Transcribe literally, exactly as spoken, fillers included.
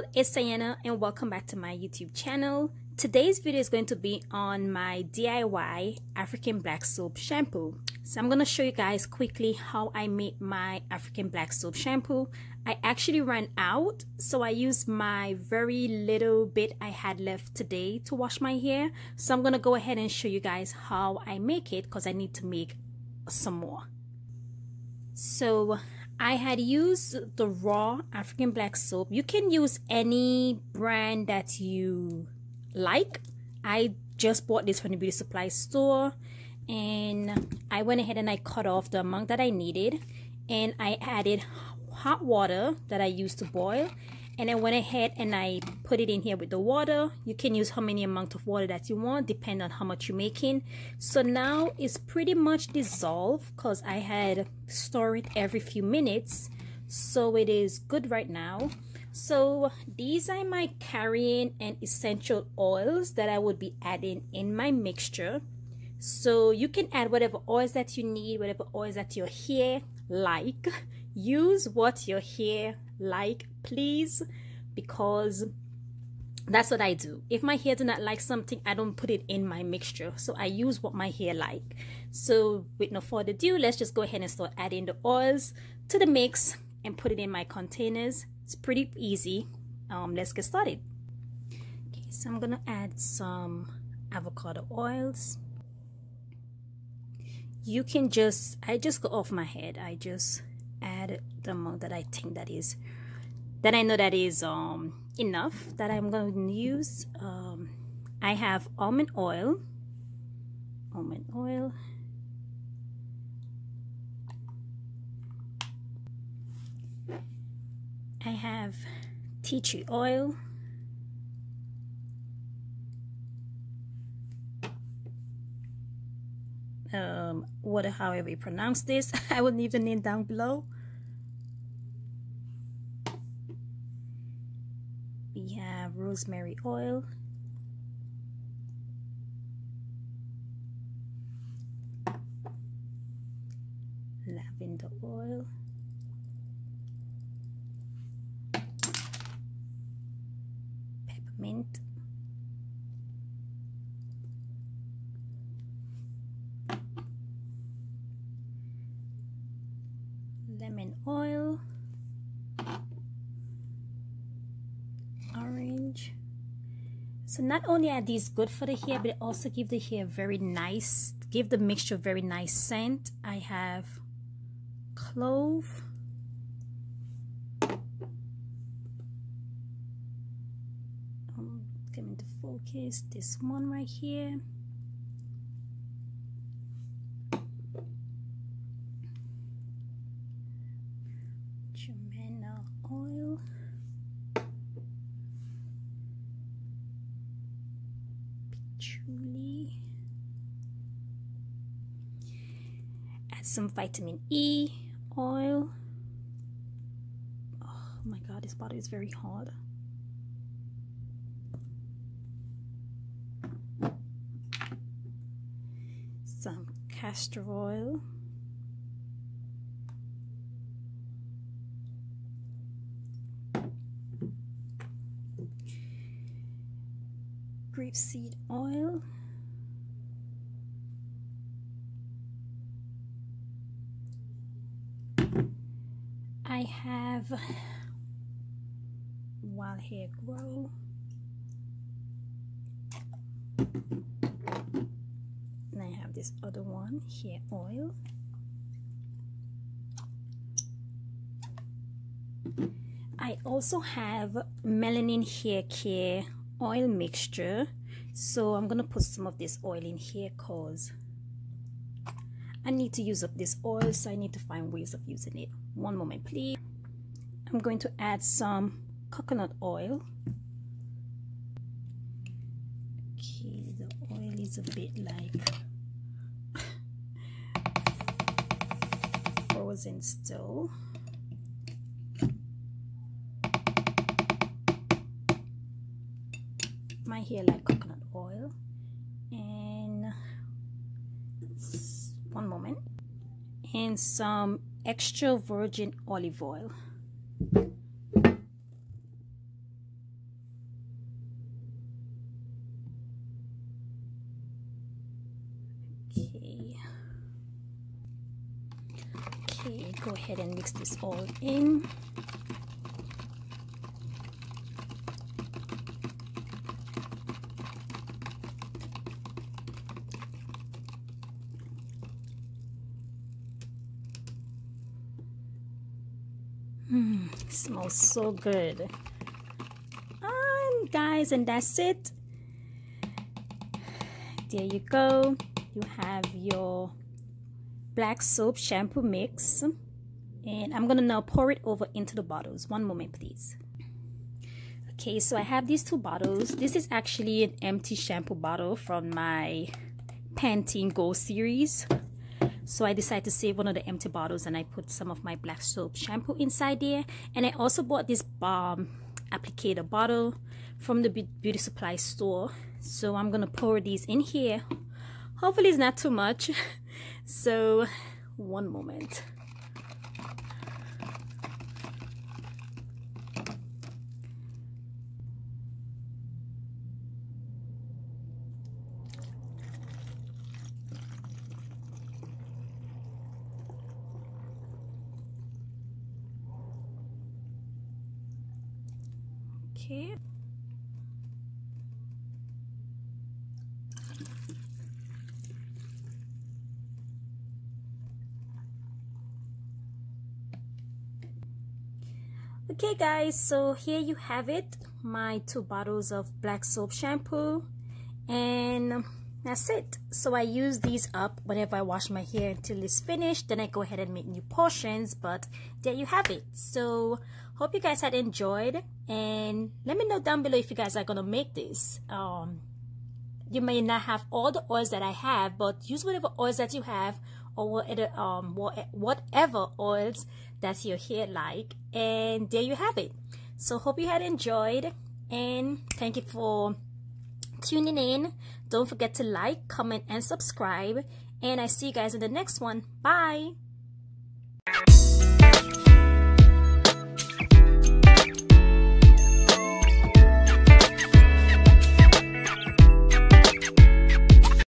world, it's Ayanna and welcome back to my YouTube channel. Today's video is going to be on my D I Y African Black Soap shampoo. So I'm going to show you guys quickly how I made my African Black Soap shampoo. I actually ran out, so I used my very little bit I had left today to wash my hair. So I'm going to go ahead and show you guys how I make it because I need to make some more. So I had used the raw African Black Soap. You can use any brand that you like. I just bought this from the beauty supply store and I went ahead and I cut off the amount that I needed, and I added hot water that I used to boil, and I went ahead and I put it in here with the water. You can use how many amount of water that you want, depending on how much you're making. So now it's pretty much dissolved because I had store it every few minutes, so it is good right now. So these are my carrying and essential oils that I would be adding in my mixture. So you can add whatever oils that you need, whatever oils that your hair like. Use what your hair like, please, because that's what I do. If my hair do not like something, I don't put it in my mixture. So I use what my hair like. So with no further ado, let's just go ahead and start adding the oils to the mix and put it in my containers. It's pretty easy. Um, let's get started. Okay, so I'm gonna add some avocado oils. You can just, I just go off my head. I just add the amount that I think that is, that I know that is um, enough that I'm gonna use. Um, I have almond oil, almond oil. I have tea tree oil, um, water, however you pronounce this. I will leave the name down below. We have rosemary oil, lavender oil, mint, lemon oil, orange. So not only are these good for the hair, but it also give the hair very nice, give the mixture very nice scent. I have clove, focus, this one right here, Jemena oil, patchouli, add some vitamin E oil. Oh my god, this bottle is very hard. Some castor oil, grapeseed oil, I have wild hair grow, I have this other one here, oil, I also have melanin hair care oil mixture, so I'm gonna put some of this oil in here cause I need to use up this oil, so I need to find ways of using it. One moment please. I'm going to add some coconut oil. Okay, the oil is a bit like frozen still. My hair like coconut oil, and one moment, and some extra virgin olive oil. Okay. Okay, go ahead and mix this all in. Mmm, smells so good. And guys, and that's it. There you go. You have your black soap shampoo mix, and I'm gonna now pour it over into the bottles. One moment, please. Okay, so I have these two bottles. This is actually an empty shampoo bottle from my Pantene Gold Series. So I decided to save one of the empty bottles, and I put some of my black soap shampoo inside there. And I also bought this balm applicator bottle from the beauty supply store. So I'm gonna pour these in here. Hopefully it's not too much. So one moment. Okay. Okay guys, so here you have it, my two bottles of black soap shampoo, and that's it. So I use these up whenever I wash my hair until it's finished, then I go ahead and make new portions. But there you have it. So hope you guys had enjoyed, and let me know down below if you guys are gonna make this. Um, you may not have all the oils that I have, but use whatever oils that you have, or um, whatever oils that your hair like. And there you have it. So hope you had enjoyed, and thank you for tuning in. Don't forget to like, comment, and subscribe, and I see you guys in the next one. Bye.